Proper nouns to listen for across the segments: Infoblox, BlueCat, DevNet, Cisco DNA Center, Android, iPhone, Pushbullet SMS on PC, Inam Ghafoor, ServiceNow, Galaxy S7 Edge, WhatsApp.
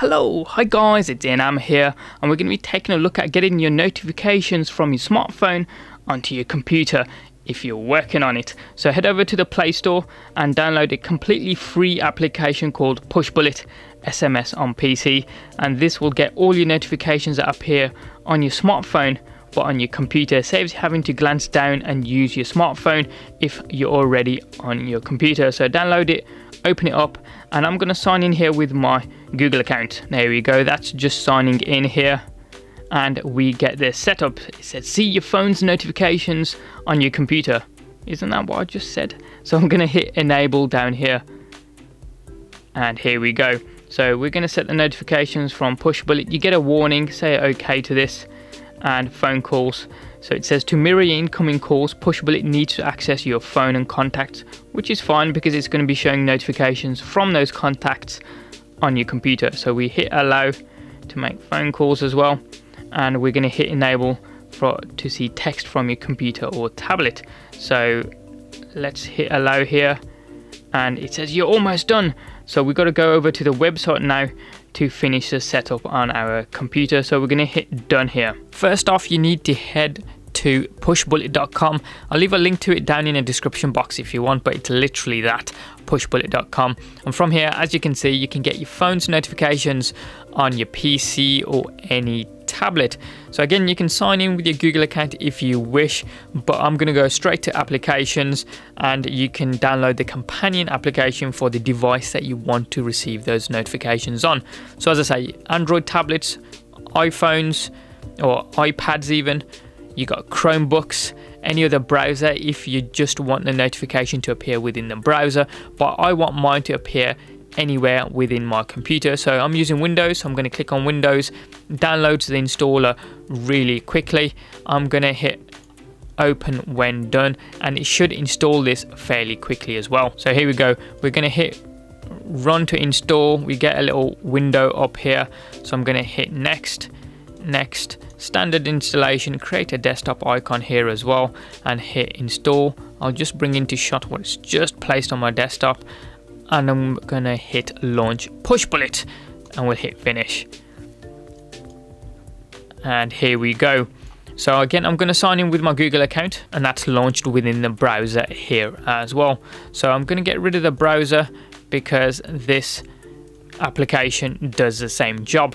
Hello, hi guys, it's Inam here, and we're going to be taking a look at getting your notifications from your smartphone onto your computer if you're working on it. So head over to the Play Store and download a completely free application called Pushbullet SMS on PC, and this will get all your notifications that appear on your smartphone but on your computer. Saves you having to glance down and use your smartphone if you're already on your computer. So download it, open it up, and I'm going to sign in here with my Google account. There we go, that's just signing in here, and we get this setup. It says see your phone's notifications on your computer. Isn't that what I just said? So I'm going to hit enable down here, and here we go. So we're going to set the notifications from Pushbullet. You get a warning, say okay to this, and phone calls. So it says to mirror your incoming calls, Pushbullet needs to access your phone and contacts, which is fine because it's going to be showing notifications from those contacts on your computer. So we hit allow to make phone calls as well, and we're going to hit enable to see text from your computer or tablet. So let's hit allow here, and it says you're almost done. So we've got to go over to the website now to finish the setup on our computer. So we're going to hit done here. First off, you need to head to pushbullet.com. I'll leave a link to it down in the description box if you want, but it's literally that, pushbullet.com. And from here, as you can see, you can get your phone's notifications on your PC or any tablet. So again, you can sign in with your Google account if you wish, but I'm going to go straight to applications, and you can download the companion application for the device that you want to receive those notifications on. So as I say, Android tablets, iPhones or iPads even, you got Chromebooks, any other browser if you just want the notification to appear within the browser, but I want mine to appear anywhere within my computer. So I'm using Windows, so I'm going to click on Windows, downloads the installer really quickly. I'm going to hit open when done, and it should install this fairly quickly as well. So here we go, we're going to hit run to install. We get a little window up here, so I'm going to hit next, next, standard installation, create a desktop icon here as well, and hit install. I'll just bring into shot what it's just placed on my desktop, and I'm gonna hit launch Pushbullet, and we'll hit finish, and here we go. So again, I'm gonna sign in with my Google account, and that's launched within the browser here as well. So I'm gonna get rid of the browser because this application does the same job.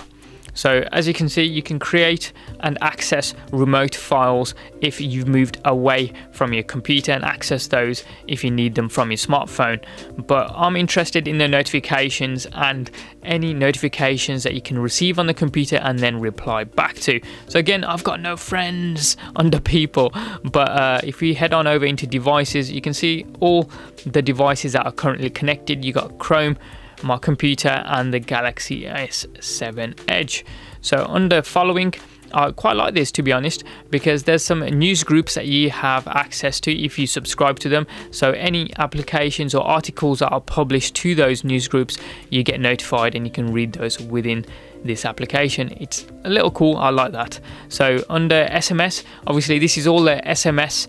So as you can see, you can create and access remote files if you've moved away from your computer, and access those if you need them from your smartphone. But I'm interested in the notifications and any notifications that you can receive on the computer and then reply back to. So again, I've got no friends under people, but if we head on over into devices, you can see all the devices that are currently connected. You got Chrome, my computer, and the Galaxy S7 Edge. So under following, I quite like this, to be honest, because there's some news groups that you have access to if you subscribe to them. So any applications or articles that are published to those news groups, you get notified and you can read those within this application. It's a little cool, I like that. So under SMS, obviously this is all the SMS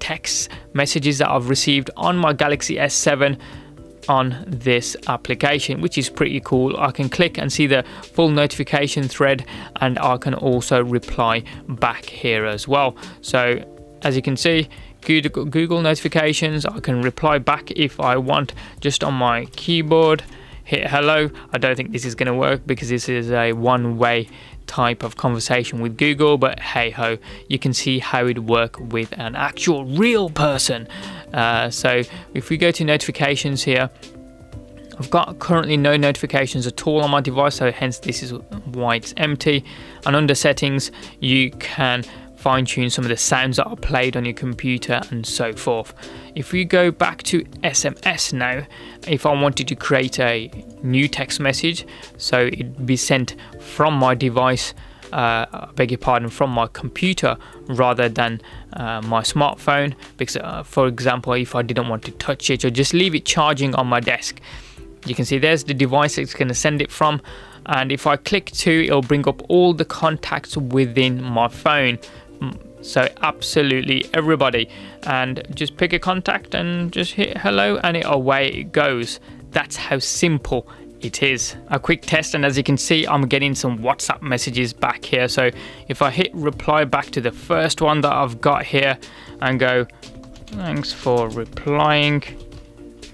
text messages that I've received on my Galaxy S7 on this application, which is pretty cool. I can click and see the full notification thread, and I can also reply back here as well. So as you can see, Google notifications, I can reply back if I want just on my keyboard. Hit hello. I don't think this is going to work because this is a one-way type of conversation with Google, but hey ho, you can see how it works with an actual real person. So if we go to notifications here, I've got currently no notifications at all on my device, so hence this is why it's empty. And under settings, you can fine-tune some of the sounds that are played on your computer and so forth. If we go back to SMS now, if I wanted to create a new text message, so it'd be sent from my device, I beg your pardon, from my computer rather than my smartphone, because for example, if I didn't want to touch it or just leave it charging on my desk, you can see there's the device it's going to send it from, and if I click to, it'll bring up all the contacts within my phone. So absolutely everybody, and just pick a contact and just hit hello, and away it goes. That's how simple It is a quick test, and as you can see, I'm getting some WhatsApp messages back here. So if I hit reply back to the first one that I've got here and go, thanks for replying.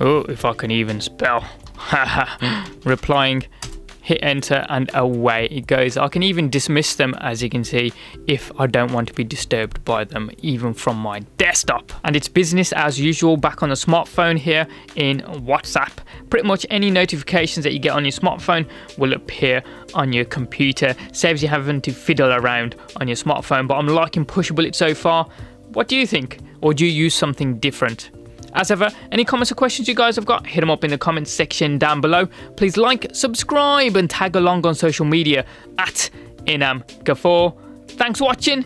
Oh, if I can even spell. Replying, hit enter, and away it goes. I can even dismiss them, as you can see, if I don't want to be disturbed by them, even from my desktop. And it's business as usual back on the smartphone here in WhatsApp. Pretty much any notifications that you get on your smartphone will appear on your computer. Saves you having to fiddle around on your smartphone. But I'm liking Pushbullet so far. What do you think? Or do you use something different? As ever, any comments or questions you guys have got, hit them up in the comments section down below. Please like, subscribe, and tag along on social media at Inam Ghafoor. Thanks for watching,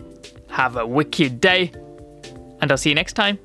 have a wicked day, and I'll see you next time.